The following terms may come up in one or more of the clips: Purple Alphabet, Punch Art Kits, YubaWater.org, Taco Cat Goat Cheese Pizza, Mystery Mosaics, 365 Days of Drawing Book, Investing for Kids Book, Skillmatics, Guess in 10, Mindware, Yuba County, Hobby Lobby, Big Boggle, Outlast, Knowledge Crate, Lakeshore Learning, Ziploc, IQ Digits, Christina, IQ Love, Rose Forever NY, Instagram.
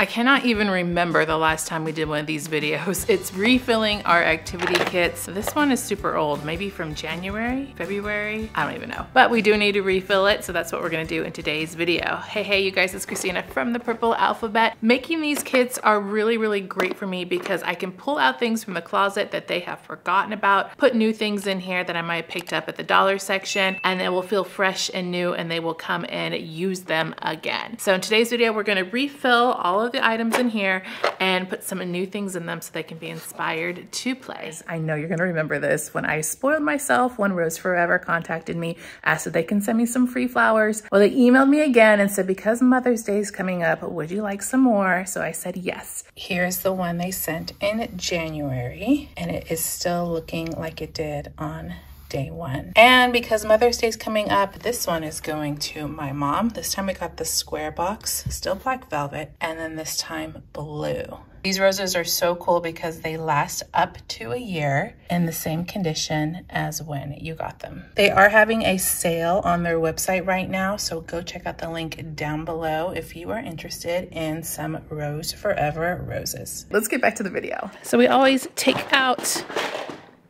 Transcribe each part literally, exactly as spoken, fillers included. I cannot even remember the last time we did one of these videos. It's refilling our activity kits. This one is super old, maybe from January, February, I don't even know. But we do need to refill it, so that's what we're gonna do in today's video. Hey, hey, you guys, it's Christina from the Purple Alphabet. Making these kits are really, really great for me because I can pull out things from the closet that they have forgotten about, put new things in here that I might have picked up at the dollar section, and they will feel fresh and new and they will come and use them again. So in today's video, we're gonna refill all of the items in here and put some new things in them so they can be inspired to play. I know you're gonna remember this. When I spoiled myself, when Rose Forever contacted me, asked if they can send me some free flowers. Well, they emailed me again and said, because Mother's Day is coming up, would you like some more? So I said yes. Here's the one they sent in January, and it is still looking like it did on day one. And because Mother's Day is coming up, this one is going to my mom. This time we got the square box, still black velvet, and then this time blue. These roses are so cool because they last up to a year in the same condition as when you got them. They are having a sale on their website right now, so go check out the link down below if you are interested in some Rose Forever roses. Let's get back to the video. So we always take out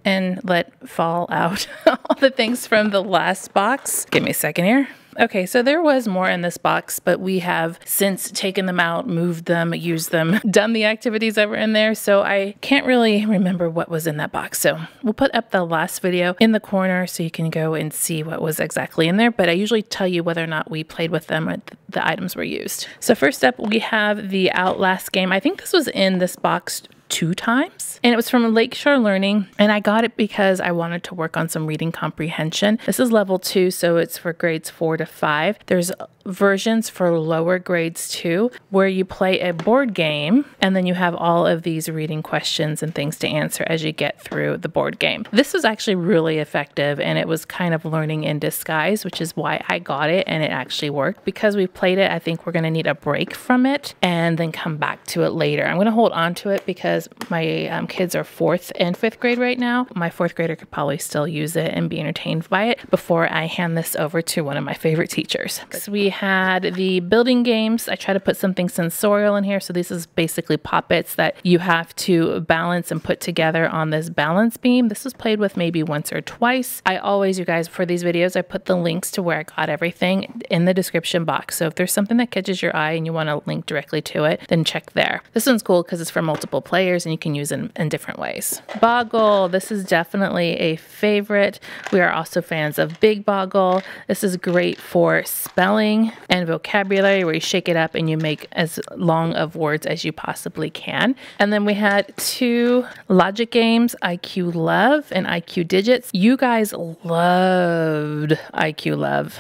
and let fall out all the things from the last box. Give me a second here. Okay, so there was more in this box, but we have since taken them out, moved them, used them, done the activities that were in there, so I can't really remember what was in that box. So we'll put up the last video in the corner so you can go and see what was exactly in there, but I usually tell you whether or not we played with them or th the items were used. So first up, we have the Outlast game. I think this was in this box two times, and it was from Lakeshore Learning, and I got it because I wanted to work on some reading comprehension. This is level two, so it's for grades four to five. There's versions for lower grades too, where you play a board game, and then you have all of these reading questions and things to answer as you get through the board game. This was actually really effective, and it was kind of learning in disguise, which is why I got it, and it actually worked. Because we played it, I think we're gonna need a break from it and then come back to it later. I'm gonna hold on to it because my um, kids are fourth and fifth grade right now. My fourth grader could probably still use it and be entertained by it before I hand this over to one of my favorite teachers. So we had the building games. I try to put something sensorial in here. So this is basically Poppets that you have to balance and put together on this balance beam. This was played with maybe once or twice. I always, you guys, for these videos, I put the links to where I got everything in the description box. So if there's something that catches your eye and you want to link directly to it, then check there. This one's cool because it's for multiple players, and you can use them in, in different ways. Boggle, this is definitely a favorite. We are also fans of Big Boggle. This is great for spelling and vocabulary, where you shake it up and you make as long of words as you possibly can. And then we had two logic games, I Q Love and I Q Digits. You guys loved I Q Love.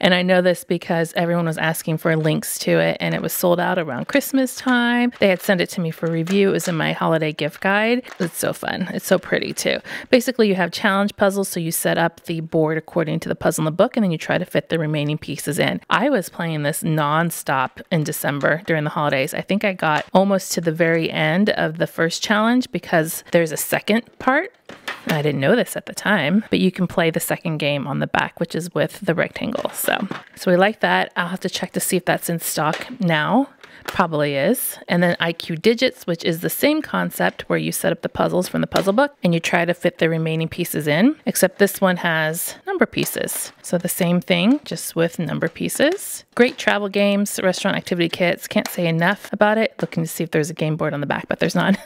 And I know this because everyone was asking for links to it, and it was sold out around Christmas time. They had sent it to me for review. It was in my holiday gift guide. It's so fun. It's so pretty too. Basically, you have challenge puzzles, so you set up the board according to the puzzle in the book, and then you try to fit the remaining pieces in. I was playing this nonstop in December during the holidays. I think I got almost to the very end of the first challenge because there's a second part. I didn't know this at the time, but you can play the second game on the back, which is with the rectangle. So, so we like that. I'll have to check to see if that's in stock now. Probably is. And then I Q Digits, which is the same concept where you set up the puzzles from the puzzle book and you try to fit the remaining pieces in, except this one has number pieces. So the same thing, just with number pieces. Great travel games, restaurant activity kits. Can't say enough about it. Looking to see if there's a game board on the back, but there's not.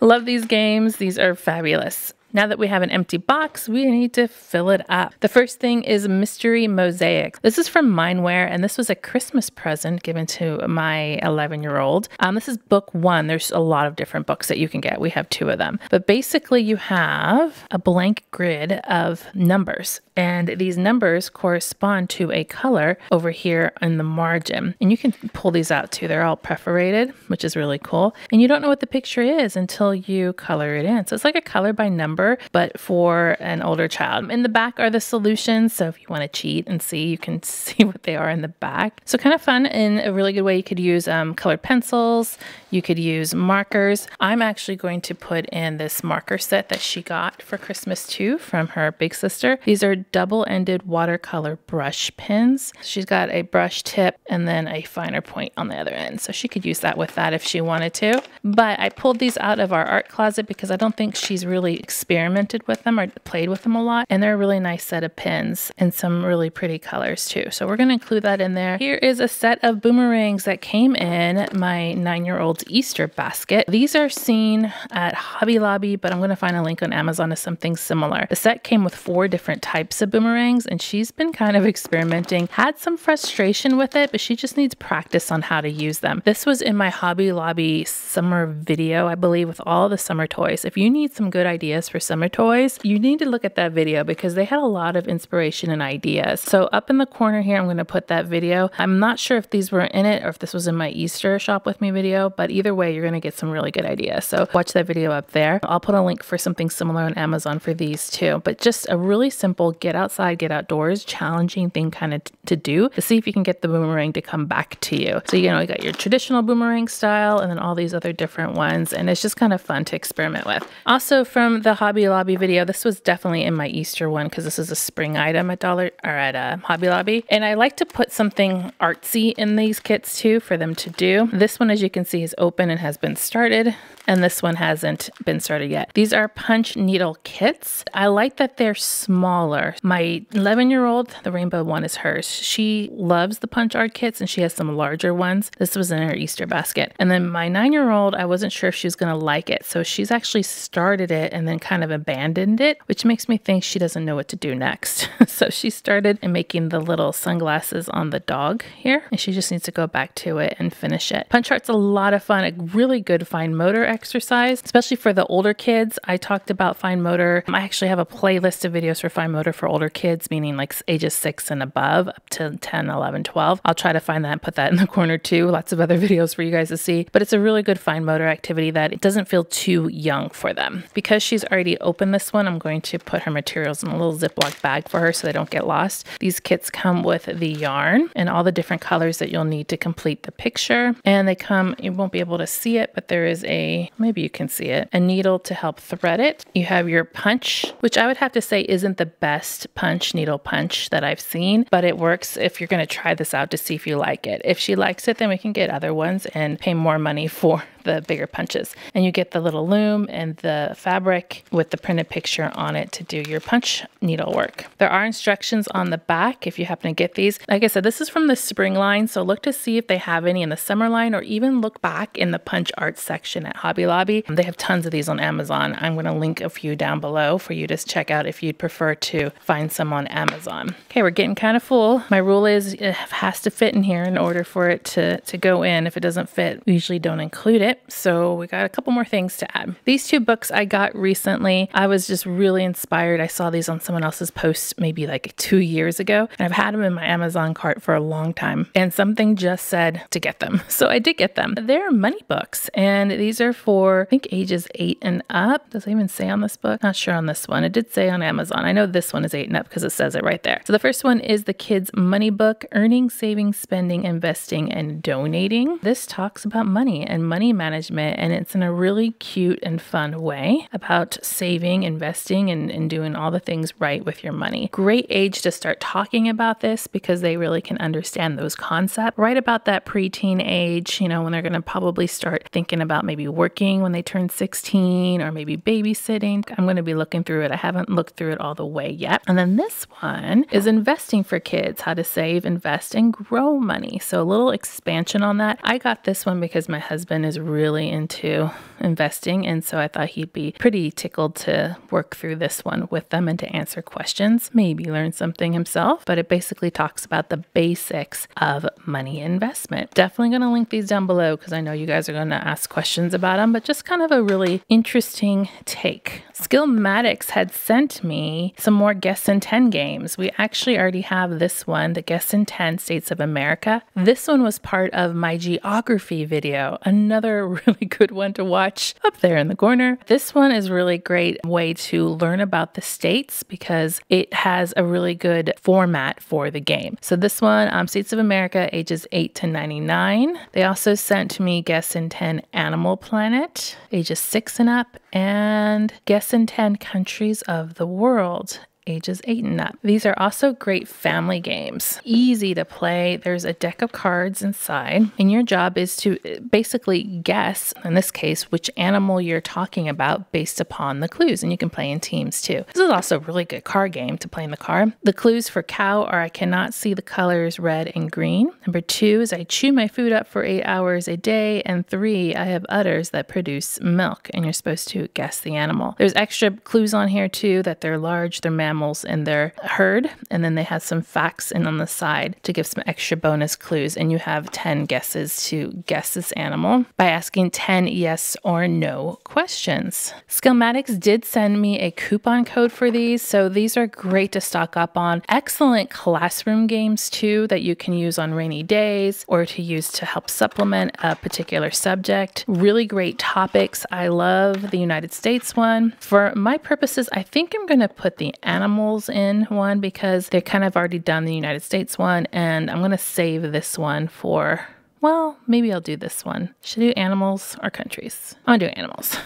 Love these games. These are fabulous. Now that we have an empty box, we need to fill it up. The first thing is Mystery Mosaics. This is from Mindware, and this was a Christmas present given to my eleven-year-old. Um, this is book one. There's a lot of different books that you can get. We have two of them. But basically, you have a blank grid of numbers, and these numbers correspond to a color over here in the margin. And you can pull these out, too. They're all perforated, which is really cool. And you don't know what the picture is until you color it in. So it's like a color by number number, but for an older child. In the back are the solutions, so if you want to cheat and see, you can see what they are in the back. So kind of fun and a really good way. You could use um, colored pencils, you could use markers. I'm actually going to put in this marker set that she got for Christmas too from her big sister. These are double-ended watercolor brush pens. She's got a brush tip and then a finer point on the other end, so she could use that with that if she wanted to. But I pulled these out of our art closet because I don't think she's really experimented with them or played with them a lot, and they're a really nice set of pens and some really pretty colors too, so we're going to include that in there. Here is a set of boomerangs that came in my nine-year-old's Easter basket. These are seen at Hobby Lobby, but I'm going to find a link on Amazon to something similar. The set came with four different types of boomerangs, and she's been kind of experimenting, had some frustration with it, but she just needs practice on how to use them. This was in my Hobby Lobby summer video, I believe, with all the summer toys. If you need some good ideas for summer toys, you need to look at that video because they had a lot of inspiration and ideas. So up in the corner here, I'm going to put that video. I'm not sure if these were in it or if this was in my Easter shop with me video, but either way, you're going to get some really good ideas. So watch that video up there. I'll put a link for something similar on Amazon for these too, but just a really simple get outside, get outdoors, challenging thing kind of to do to see if you can get the boomerang to come back to you. So, you know, you got your traditional boomerang style and then all these other different ones, and it's just kind of fun to experiment with. Also from the Hobby Lobby video, this was definitely in my Easter one because this is a spring item at Dollar or at uh, Hobby Lobby. And I like to put something artsy in these kits too for them to do. This one, as you can see, is open and has been started, and this one hasn't been started yet. These are punch needle kits. I like that they're smaller. My eleven-year-old, the rainbow one is hers. She loves the punch art kits and she has some larger ones. This was in her Easter basket. And then my nine-year-old, I wasn't sure if she was gonna like it, so she's actually started it and then kind of abandoned it, which makes me think she doesn't know what to do next. So she started and making the little sunglasses on the dog here, and she just needs to go back to it and finish it. Punch art's a lot of fun, a really good fine motor exercise, especially for the older kids. I talked about fine motor. I actually have a playlist of videos for fine motor for older kids, meaning like ages six and above up to ten, eleven, twelve. I'll try to find that and put that in the corner too. Lots of other videos for you guys to see, but it's a really good fine motor activity that it doesn't feel too young for them. Because she's already opened this one, I'm going to put her materials in a little Ziploc bag for her so they don't get lost. These kits come with the yarn and all the different colors that you'll need to complete the picture, and they come, you won't be able to see it, but there is a, maybe you can see it, a needle to help thread it. You have your punch, which I would have to say isn't the best punch needle punch that I've seen, but it works if you're going to try this out to see if you like it. If she likes it, then we can get other ones and pay more money for the bigger punches. And you get the little loom and the fabric with the printed picture on it to do your punch needle work. There are instructions on the back if you happen to get these. Like I said, this is from the spring line, so look to see if they have any in the summer line, or even look back in the punch art section at Hobby Lobby. They have tons of these on Amazon. I'm going to link a few down below for you to check out if you'd prefer to find some on Amazon. Okay, we're getting kind of full. My rule is it has to fit in here in order for it to, to go in. If it doesn't fit, we usually don't include it. So we got a couple more things to add. These two books I got recently. I was just really inspired. I saw these on someone else's post maybe like two years ago, and I've had them in my Amazon cart for a long time, and something just said to get them. So I did get them. They're money books, and these are for, I think, ages eight and up. Does it even say on this book? Not sure on this one. It did say on Amazon. I know this one is eight and up because it says it right there. So the first one is The Kids Money Book, Earning, Saving, Spending, Investing, and Donating. This talks about money and money management, and it's in a really cute and fun way about saving, investing, and, and doing all the things right with your money. Great age to start talking about this because they really can understand those concepts right about that preteen age, you know, when they're going to probably start thinking about maybe working when they turn sixteen, or maybe babysitting. I'm going to be looking through it. I haven't looked through it all the way yet. And then this one is Investing for Kids, How to Save, Invest, and Grow Money. So a little expansion on that. I got this one because my husband is really into investing, and so I thought he'd be pretty tickled to work through this one with them and to answer questions, maybe learn something himself. But it basically talks about the basics of money investment. Definitely going to link these down below because I know you guys are going to ask questions about them, but just kind of a really interesting take. Skillmatics had sent me some more Guess in ten games. We actually already have this one, the Guess in ten States of America. This one was part of my geography video, another really good one to watch up there in the corner. This one is really great way to learn about the states because it has a really good format for the game. So this one, um, States of America, ages eight to ninety-nine. They also sent to me Guess in ten Animal Planet, ages six and up, and Guess in ten Countries of the World, ages eight and up. These are also great family games. Easy to play. There's a deck of cards inside, and your job is to basically guess, in this case, which animal you're talking about based upon the clues, and you can play in teams too. This is also a really good card game to play in the car. The clues for cow are I cannot see the colors red and green. Number two is I chew my food up for eight hours a day, and three, I have udders that produce milk, and you're supposed to guess the animal. There's extra clues on here too that they're large, they're mammals, in their herd, and then they have some facts in on the side to give some extra bonus clues, and you have ten guesses to guess this animal by asking ten yes or no questions. Skillmatics did send me a coupon code for these, so these are great to stock up on. Excellent classroom games too that you can use on rainy days or to use to help supplement a particular subject. Really great topics. I love the United States one. For my purposes, I think I'm going to put the animal animals in one because they're kind of already done the United States one, and I'm gonna save this one for, well, maybe I'll do this one. Should I do animals or countries? I'm gonna do animals.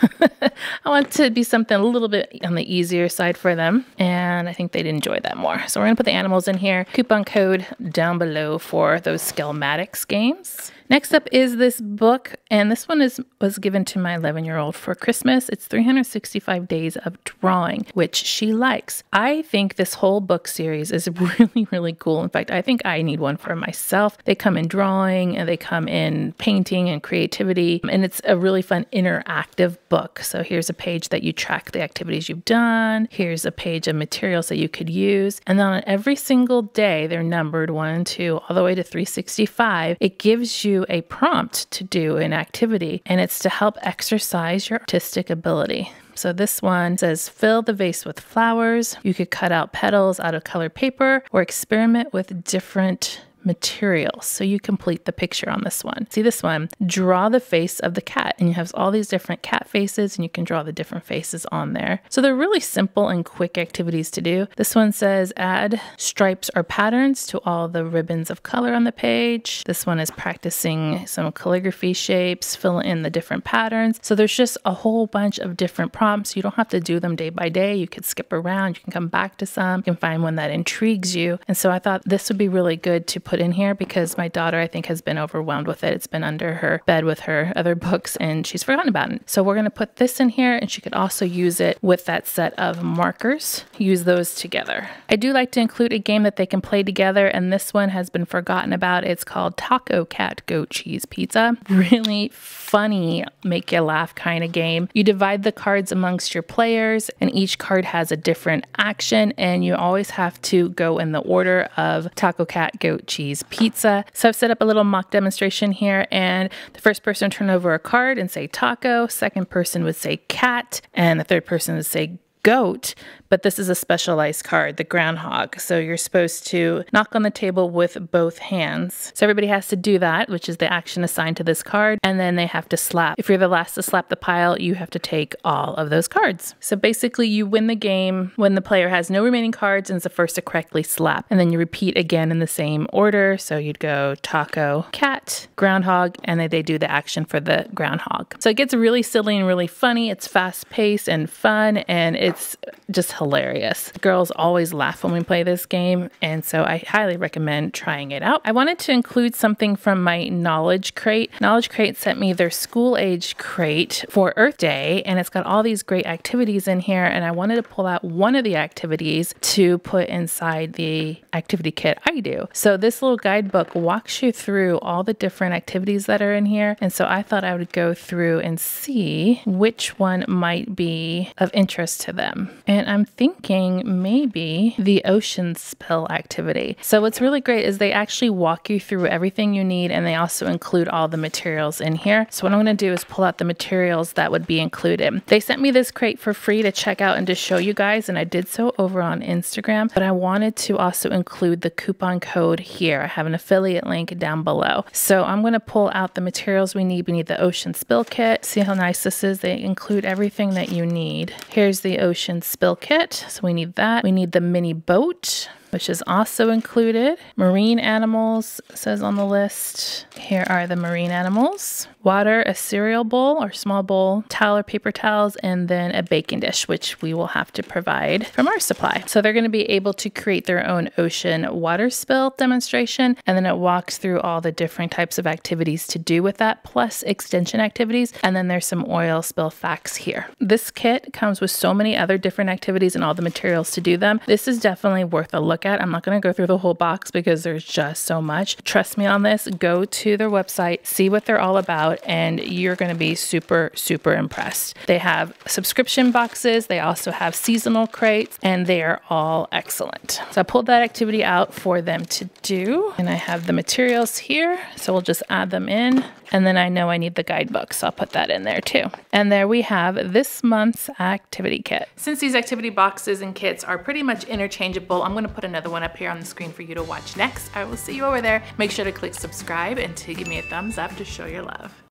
I want it to be something a little bit on the easier side for them, and I think they'd enjoy that more. So we're gonna put the animals in here. Coupon code down below for those Skillmatics games. Next up is this book, and this one is was given to my eleven-year-old for Christmas. It's three hundred sixty-five Days of Drawing, which she likes. I think this whole book series is really, really cool. In fact, I think I need one for myself. They come in drawing, and they come in painting and creativity, and it's a really fun interactive book. So here's a page that you track the activities you've done. Here's a page of materials that you could use. And then on every single day, they're numbered one and two, all the way to three sixty-five. It gives you a prompt to do an activity, and it's to help exercise your artistic ability. So this one says, fill the vase with flowers. You could cut out petals out of colored paper or experiment with different materials. So you complete the picture on this one. See this one, draw the face of the cat, and you have all these different cat faces, and you can draw the different faces on there. So they're really simple and quick activities to do. This one says add stripes or patterns to all the ribbons of color on the page. This one is practicing some calligraphy shapes, fill in the different patterns. So there's just a whole bunch of different prompts. You don't have to do them day by day. You could skip around, you can come back to some, you can find one that intrigues you. And so I thought this would be really good to put Put in here because my daughter, I think, has been overwhelmed with it. It's been under her bed with her other books, and she's forgotten about it. So we're going to put this in here, and she could also use it with that set of markers. Use those together. I do like to include a game that they can play together, and this one has been forgotten about. It's called Taco Cat Goat Cheese Pizza. Really funny, make you laugh kind of game. You divide the cards amongst your players, and each card has a different action, and you always have to go in the order of Taco Cat Goat Cheese Pizza. So I've set up a little mock demonstration here, and the first person would turn over a card and say taco, second person would say cat, and the third person would say goat, but this is a specialized card, the groundhog. So you're supposed to knock on the table with both hands. So everybody has to do that, which is the action assigned to this card, and then they have to slap. If you're the last to slap the pile, you have to take all of those cards. So basically you win the game when the player has no remaining cards and is the first to correctly slap. And then you repeat again in the same order. So you'd go taco, cat, groundhog, and then they do the action for the groundhog. So it gets really silly and really funny. It's fast paced and fun, and it's It's just hilarious. Girls always laugh when we play this game, and so I highly recommend trying it out. I wanted to include something from my Knowledge Crate. Knowledge Crate sent me their school age crate for Earth Day, and it's got all these great activities in here, and I wanted to pull out one of the activities to put inside the activity kit I do. So this little guidebook walks you through all the different activities that are in here, and so I thought I would go through and see which one might be of interest to them. them. And I'm thinking maybe the ocean spill activity. So what's really great is they actually walk you through everything you need, and they also include all the materials in here. So what I'm going to do is pull out the materials that would be included. They sent me this crate for free to check out and to show you guys, and I did so over on Instagram, but I wanted to also include the coupon code here. I have an affiliate link down below. So I'm going to pull out the materials we need. We need the ocean spill kit. See how nice this is? They include everything that you need. Here's the ocean spill kit. So we need that. We need the mini boat, which is also included. Marine animals says on the list. Here are the marine animals. Water, a cereal bowl or small bowl, towel or paper towels, and then a baking dish, which we will have to provide from our supply. So they're gonna be able to create their own ocean water spill demonstration, and then it walks through all the different types of activities to do with that, plus extension activities, and then there's some oil spill facts here. This kit comes with so many other different activities and all the materials to do them. This is definitely worth a look at. I'm not going to go through the whole box because there's just so much. Trust me on this. Go to their website, see what they're all about, and you're going to be super, super impressed. They have subscription boxes. They also have seasonal crates, and they are all excellent. So I pulled that activity out for them to do, and I have the materials here. So we'll just add them in. And then I know I need the guidebook, so I'll put that in there too. And there we have this month's activity kit. Since these activity boxes and kits are pretty much interchangeable, I'm going to put another one up here on the screen for you to watch next. I will see you over there. Make sure to click subscribe and to give me a thumbs up to show your love.